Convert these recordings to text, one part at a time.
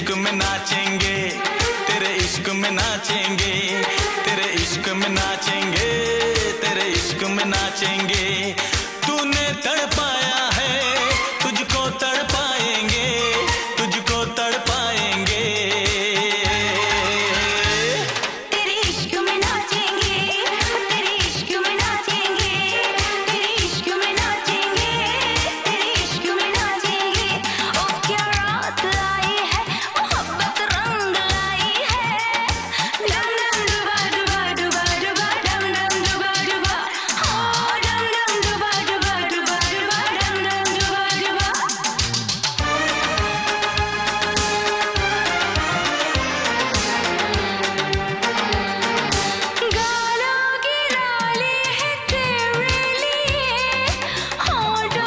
इश्क में नाचेंगे, तेरे इश्क में नाचेंगे, तेरे इश्क में नाचेंगे, तेरे इश्क में नाचेंगे। तूने तड़पाया है, तुझको तड़पाएंगे, तुझको तड़पाएंगे। तेरे इश्क में नाचेंगे, तेरे इश्क में नाचेंगे, तेरे इश्क में नाचेंगे, तेरे इश्क में नाचेंगे। ओ क्या रात आई है, मोहब्बत रंग लाई है। डम डम डुबा डुबा डुबा डुबा, डम डम डुबा डुबा, हो डम डम डुबा डुबा डुबा डुबा, डम डम डुबा डुबा। गाना गिराली है तेरे लिए, होठों की प्याली है तेरे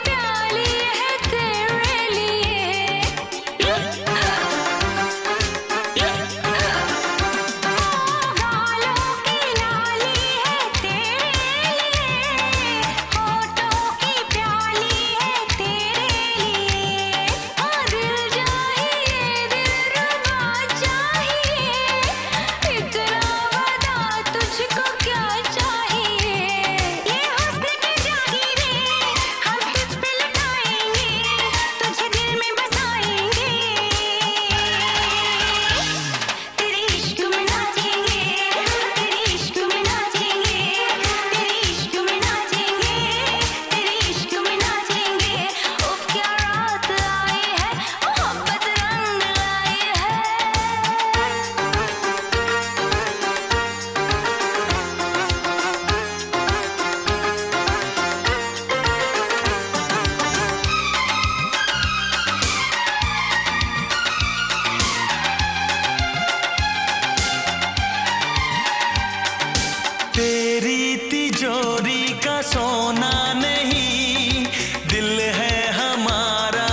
लिए। गालों की लाली है तेरे लिए, होठों की प्याली है तेरे लिए। ओ दिल चाहिए, दिल रुबा चाहिए, इतना बता तुझको क्या चाहिए। ये हुस्न की जागीरे हम तुझ पे लुटाएंगे, तुझे दिल में बसाएंगे। तेरे इश्क में नाचेंगे, तेरे इश्क में नाचेंगे,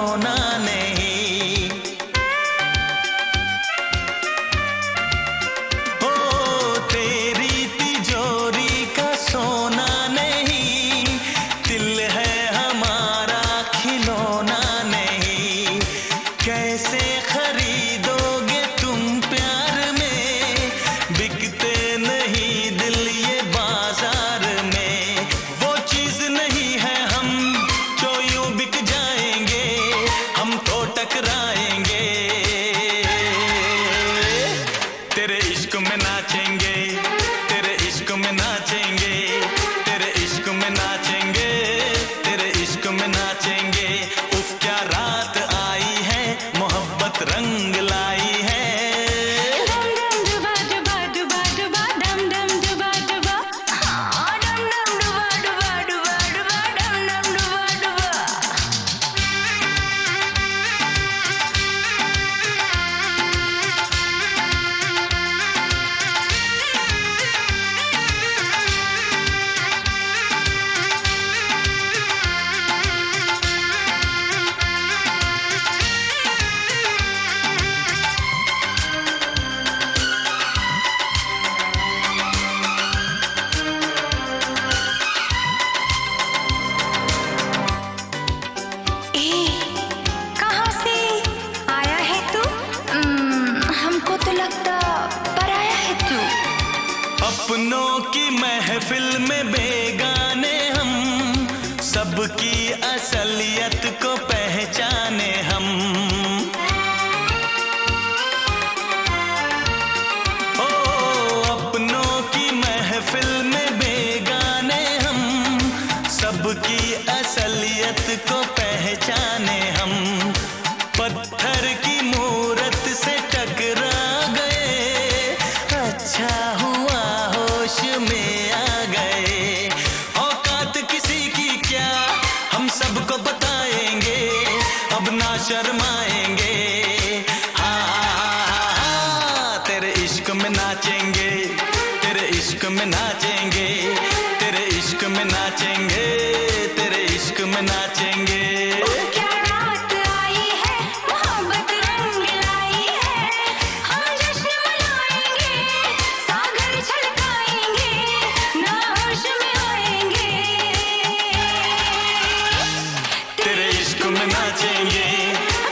तेरे इश्क में नाचेंगे, तेरे इश्क में नाचेंगे। उफ़ क्या रात आई है, मोहब्बत रंग लाई है। तेरी तिजोरी का सोना नहीं, दिल है हमारा खिलौना नहीं। ओ तेरी तिजोरी का सोना नहीं, दिल है हमारा खिलौना नहीं। कैसे खरीदोगे तुम प्यार में, बिकते नहीं दिल ये बाजार में। वो चीज नहीं है हम जो यूं बिक जाएंगे, हम तो टकराएंगे। तेरे इश्क में नाचेंगे, तेरे इश्क में नाचेंगे, तेरे इश्क में नाचेंगे, तेरे इश्क में नाचेंगे। उफ़ क्या रात आई है, मोहब्बत रंग लाई है। डम डम डुबा डुबा डुबा डुबा, डम डम डुबा डुबा, हाँ डम डम डुबा डुबा डुबा डुबा, डम डम डुबा डुबा। ए कहाँ से आया है तू? हमको तो लगता पराया है तू। अपनों की महफिल में बेगाने हम, सबकी असलियत को पहचाने हम। ओ अपनों की महफिल में बेगाने हम, सबकी असलियत को पहचाने हम। पत्थर की मूरत से टकरा गए, अच्छा हुआ होश में आ गए। औकात किसी की क्या, हम सबको बताएंगे, अब ना शर्माएंगे। हाँ, तेरे इश्क में नाचेंगे, तेरे इश्क में नाचेंगे, तेरे इश्क में नाचेंगे, तेरे इश्क में नाचेंगे। क्या रात आई है, मोहब्बत रंग लाई है। हम जश्न मनाएंगे, सागर छलकाएंगे, नाश में आएंगे। तेरे इश्क में नाचेंगे,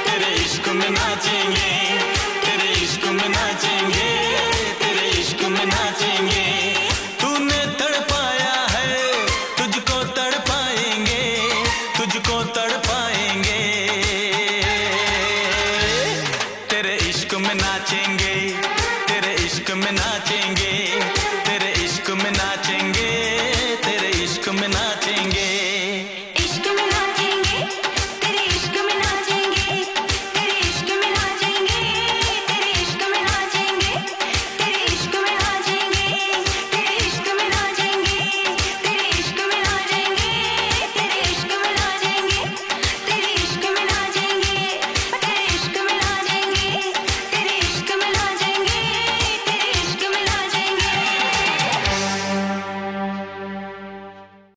तेरे इश्क में नाचेंगे। में नाचेंगे।